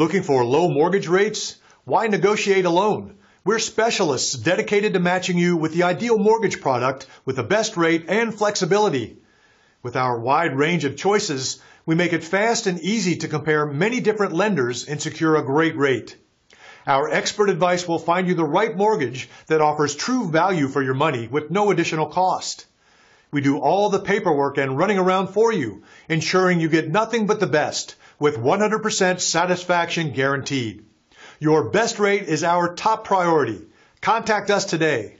Looking for low mortgage rates? Why negotiate a loan? We're specialists dedicated to matching you with the ideal mortgage product with the best rate and flexibility. With our wide range of choices, we make it fast and easy to compare many different lenders and secure a great rate. Our expert advice will find you the right mortgage that offers true value for your money with no additional cost. We do all the paperwork and running around for you, ensuring you get nothing but the best, with 100% satisfaction guaranteed. Your best rate is our top priority. Contact us today.